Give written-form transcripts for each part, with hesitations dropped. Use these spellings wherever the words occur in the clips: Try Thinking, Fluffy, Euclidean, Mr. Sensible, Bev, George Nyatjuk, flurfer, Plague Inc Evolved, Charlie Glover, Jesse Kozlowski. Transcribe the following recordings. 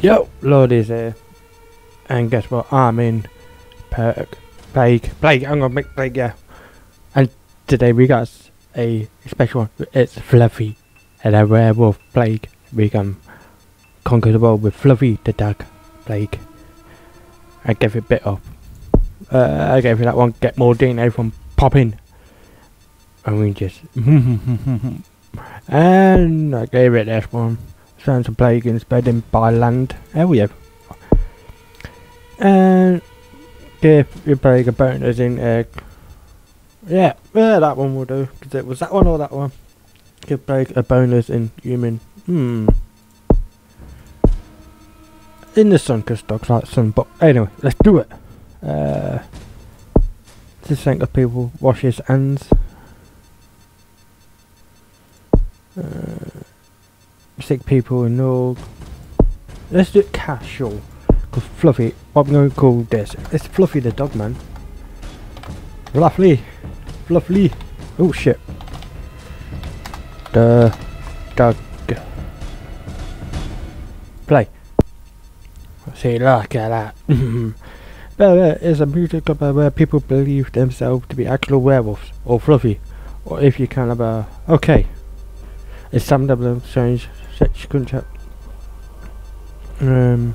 Yo, Lord is here, and guess what? I'm in Plague. I'm gonna make Plague, yeah. And today we got a special one. It's Fluffy, and a werewolf Plague. We can conquer the world with Fluffy, the dark Plague. I gave it a bit off. I gave you that one. Get more DNA from popping, and we just. And I gave it this one. Sounds of plague and spreading by land. There we go. And give your plague a bonus in egg. Yeah, that one will do. Because it was that one or that one. Give plague a bonus in human. In the sun, because dogs like sun. But anyway, let's do it. Just think of people wash his hands. 6 people in all. Let's do it casual. Cause Fluffy, I'm gonna call this. It's Fluffy the dog, man. Fluffy. Oh shit. The dog. Play. See, look at that. There is a music club where people believe themselves to be actual werewolves or Fluffy, or if you can about. Okay. It's some double strange. Such concept. UK,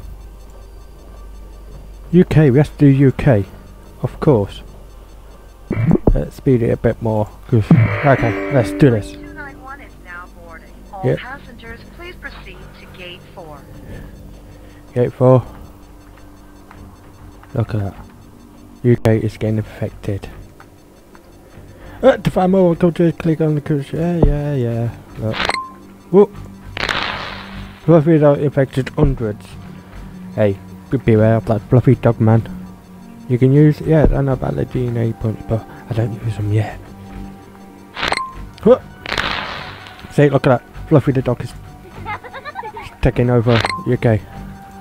we have to do UK, of course. Let's speed it a bit more. Okay, let's do this. Yep. Passengers, please proceed to gate 4. Gate 4. Look at that. UK is getting infected. To find more cultures, click on the cruise. Yeah. Look. Whoa. Fluffy dog infected hundreds. Hey, beware of that Fluffy dog, man. You can use, yeah, I know about the DNA punch, but I don't use them yet. Whoop. See, look at that. Fluffy the dog is taking over UK.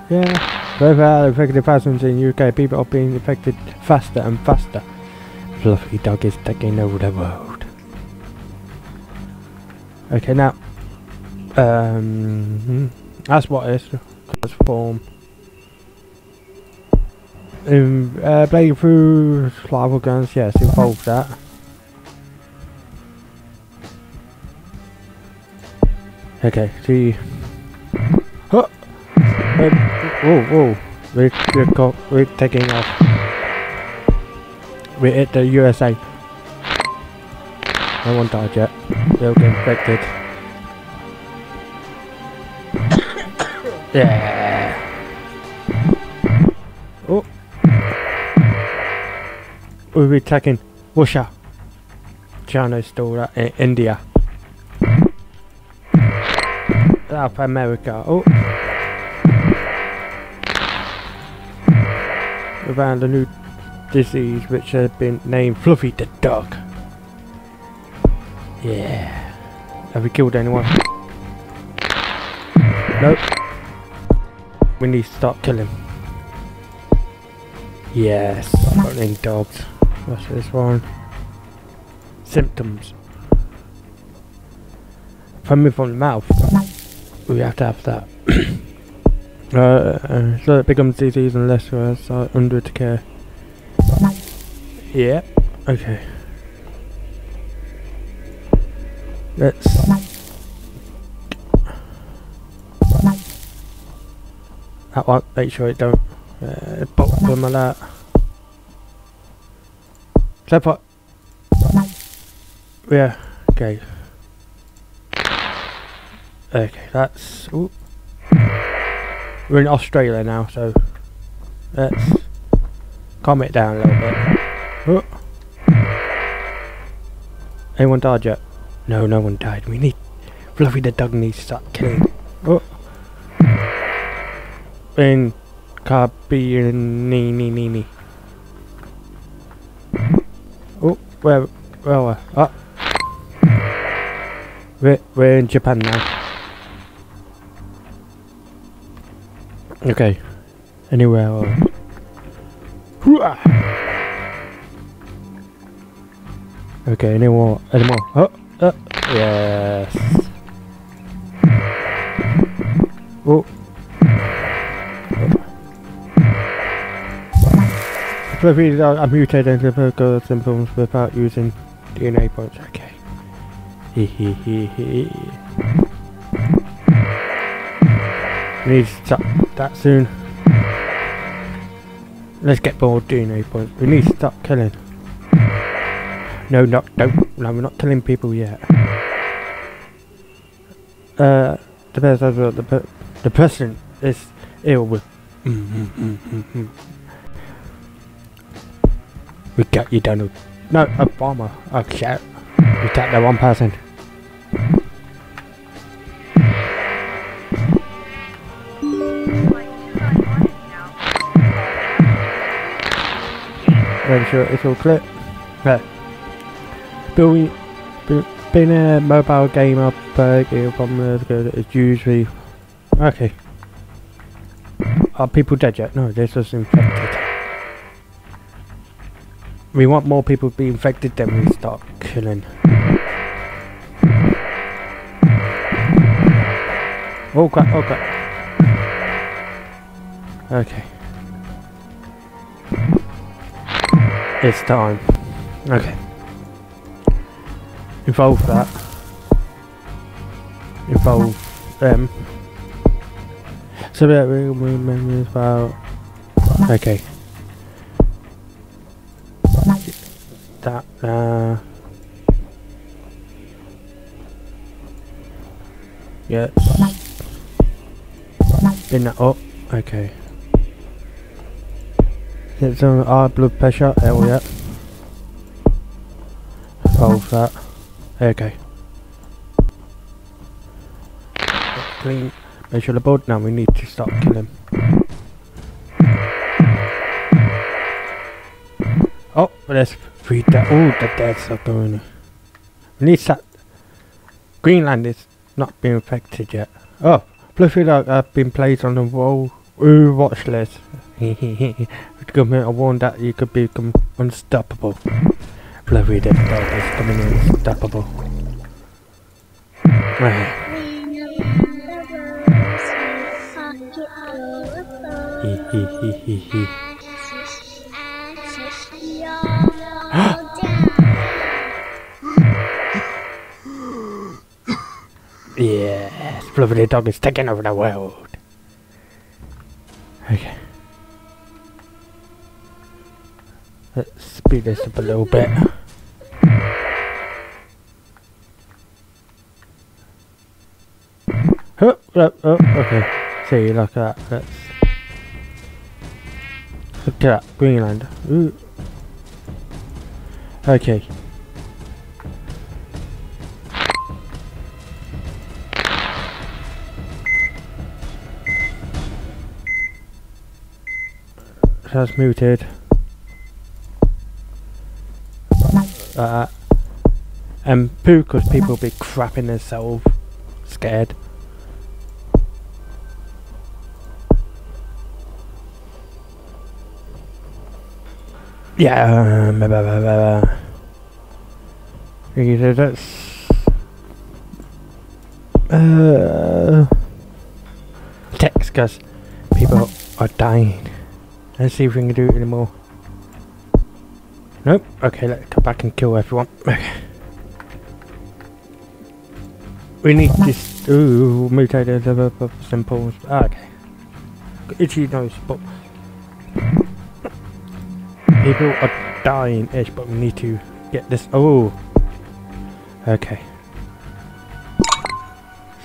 Yeah, over infected thousands in UK. People are being infected faster and faster. Fluffy dog is taking over the world. Okay, now. That's what it is. Transform. Playing through survival guns, yes, involves that. Okay, see. Oh! Whoa. We're taking off. We hit the USA. No one died yet. They'll get infected. Yeah. Oh. We're attacking Russia. China stole that in India. South America. Oh. We found a new disease which has been named Fluffy the Dog. Yeah. Have we killed anyone? Nope. We need to start killing. Yes, running dogs. What's this one? Symptoms. From the mouth. We have to have that. So it becomes disease unless we're under care. Yeah. Okay. Let's. That one, make sure it don't pop them like that. Step up. Yeah, okay. Okay, that's. Ooh. We're in Australia now, so let's calm it down a little bit. Ooh. Anyone died yet? No, no one died. We need. Fluffy the dog needs to start killing. Ooh. In Carbini. Oh, where? Ah. We're in Japan now. Okay. Anywhere else. Okay, anymore. Oh. Yes. Oh. Fluffy are mutated and they've got some problems without using DNA points. Okay. We need to tap that soon. Let's get more DNA points. We need to stop killing. No, no, we're not killing people yet. The person is ill with. We got you, Donald. No, a bomber. Oh shit! We got the one person. Make sure it's all clear. Right. Being a mobile gamer, from is usually okay. Are people dead yet? No, they're just infected. We want more people to be infected, then we start killing. Oh crap! Oh crap! Okay. It's time. Okay. Involve that. Involve them. So that we remember about. Okay. That. Yeah. Spin that up. Okay. It's on our blood pressure, hell yeah. Solve that. Okay. Let's clean, make sure the board now, we need to stop killing. Oh, let's feed that. All the dead stuff going on. We need that. Greenland is not being affected yet. Oh, Fluffy Dog have been placed on the wall. Ooh, watch list. Government are warned that you could become unstoppable. Fluffy Dead Dog is coming unstoppable. Yes, Fluffy Dead Dog is taking over the world. Okay. Let's speed this up a little bit. Oh, oh, oh, okay. See, like that. Let's look at that. Greenland. Ooh. Okay. That's muted. And poo, because people be crapping themselves, scared. Yeah, that's text, because people are dying. Let's see if we can do it anymore. Nope. Okay, let's go back and kill everyone. Okay. We need this. Ooh, mutated symbols. Ah, okay. Itchy nose, but people are dying ish, but we need to get this. Oh. Okay.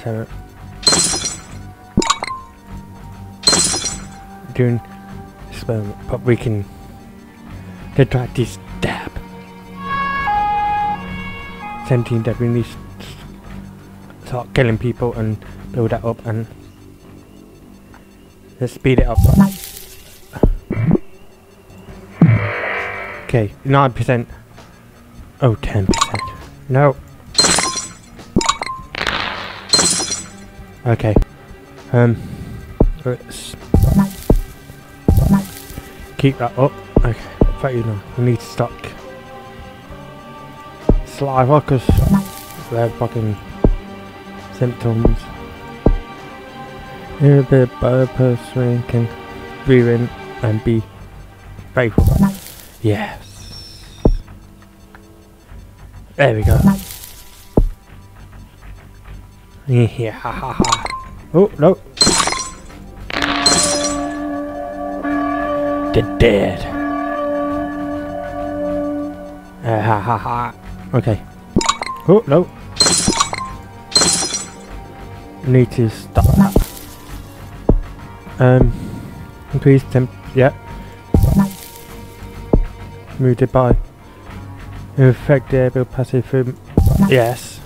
So. Doing experiment, but we can. They tried to stab. 17 that we need to start killing people and build that up, and let's speed it up. Okay, 9%. Oh, 10%. No. Okay. Let's keep that up. Okay. 39. We need to stop saliva because they're fucking symptoms. You're a bit better, breathing, and be faithful. Yes. There we go. Yeah, ha ha ha. Oh, no. They're dead. Ha ha ha. Okay. Oh, no. Need to stop that. Increase temp. Yeah. Moved it by. Infect the air bill passive through. Yes.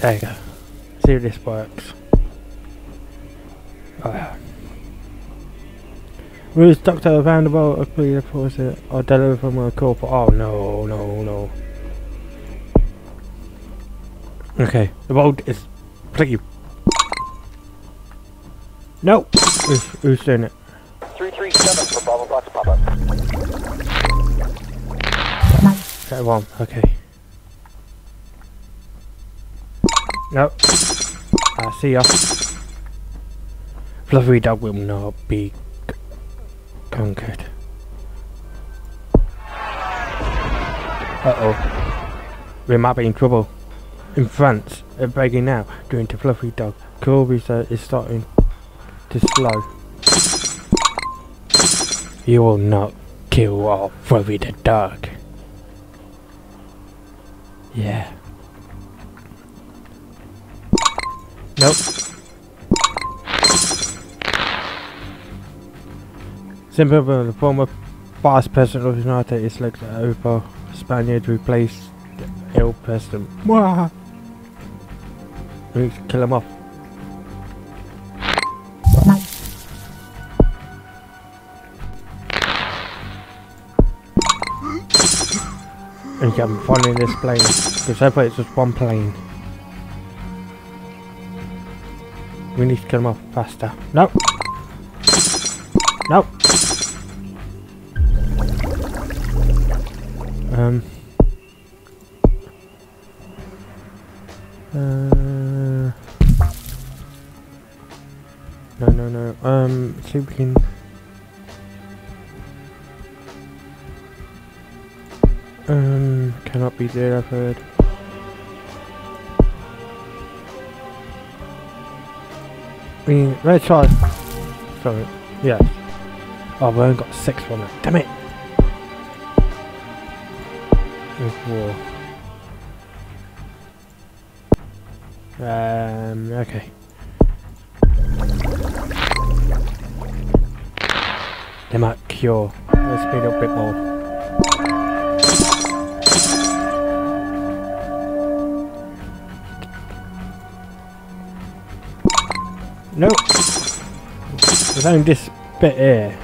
There you go. See if this works. Oh yeah. Who's Doctor around the world? Please force it or deliver from a corporate. Oh no, no, no. Okay, the world is pretty. No! Who's doing it? 337 for Bravo Box Papa. That one, okay. No. I see ya. Fluffy dog will not be conquered. Uh oh. We might be in trouble. In France, they're breaking now, due to Fluffy dog. Cool research is starting to slow. You will not kill or Fluffy the dog. Yeah. Nope. Simple for the former past president of the United States is like the Opa Spaniard replaced the ill president. Mwah! We need to kill him off. And you haven't following this plane, because so far it's just one plane. We need to get him off faster. No! No! No, no, no. See if we can. Cannot be there, I've heard. I mean, let's try. Sorry, yeah. Oh, we only got 6 from it. Damn it! Okay. They might cure. Let's speed up a bit more. No, there's only this bit here.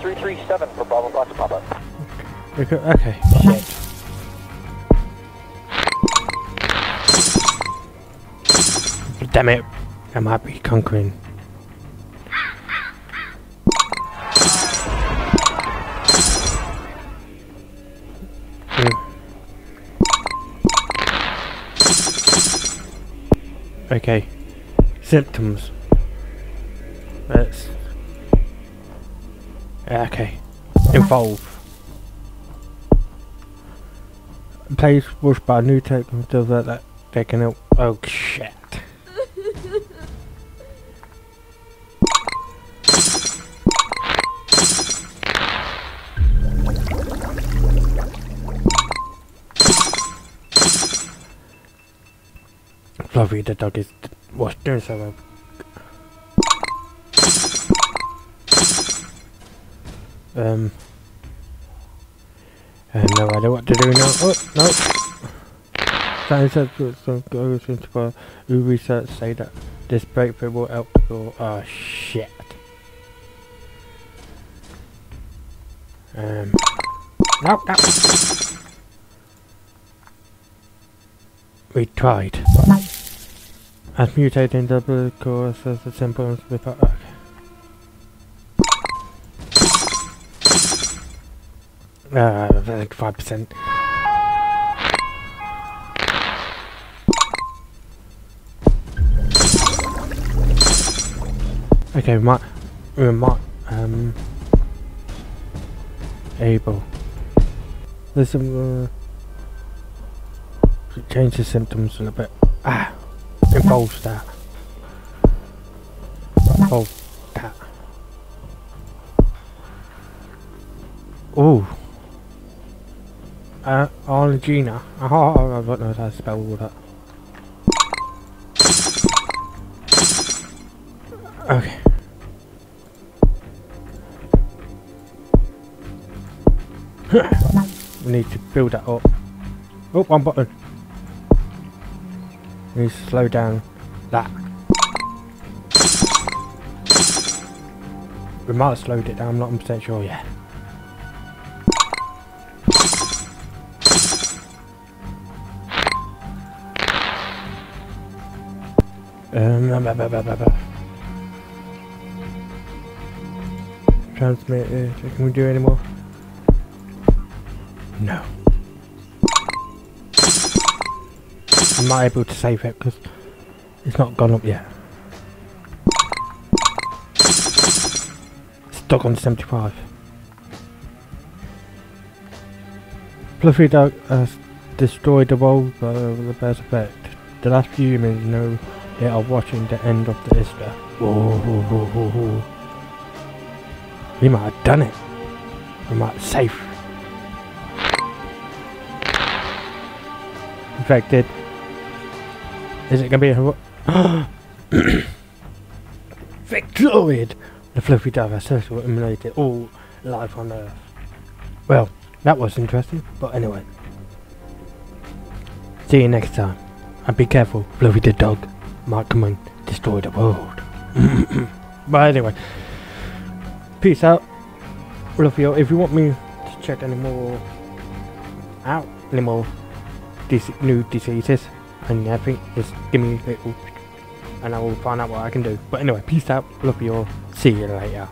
337 for Bravo Box Papa. Okay, shit. Damn it, I might be conquering. Okay. Symptoms. Let's. Okay. Evolve. Place pushed by new tech and stuff like that. They can help. Oh shit. Fluffy the dog is. What's doing so well? No, I don't know what to do now. Oh, no! Science has put some goals into power. Who research say that this breakthrough will help people. Oh, shit. No, no! We tried. As mutating double cause as the symptoms with okay. Like 5%. Okay, we might able. There's some change the symptoms a little bit. Involves that. Oh, Arlegina. Oh, I don't know how to spell all that. Okay. We need to build that up. Oh, one button. We need to slow down that. We might have slowed it down, I'm not 100% sure yet. Transmit, can we do any more? No. I'm not able to save it because it's not gone up yet. Stuck on 75. Fluffy Dog has destroyed the world with the best effect. The last few humans know they are watching the end of the Isra. Whoa. We might have done it. We might have safe. Infected. Is it going to be a... Victoried! The Fluffy Dove has successfully eliminated all life on Earth. Well, that was interesting, but anyway. See you next time. And be careful, Fluffy the Dog might come and destroy the world. But anyway. Peace out. Fluffy, if you want me to check any more out, any more new diseases and everything, just give me a little and I will find out what I can do. But anyway, peace out, Fluffy. See you later.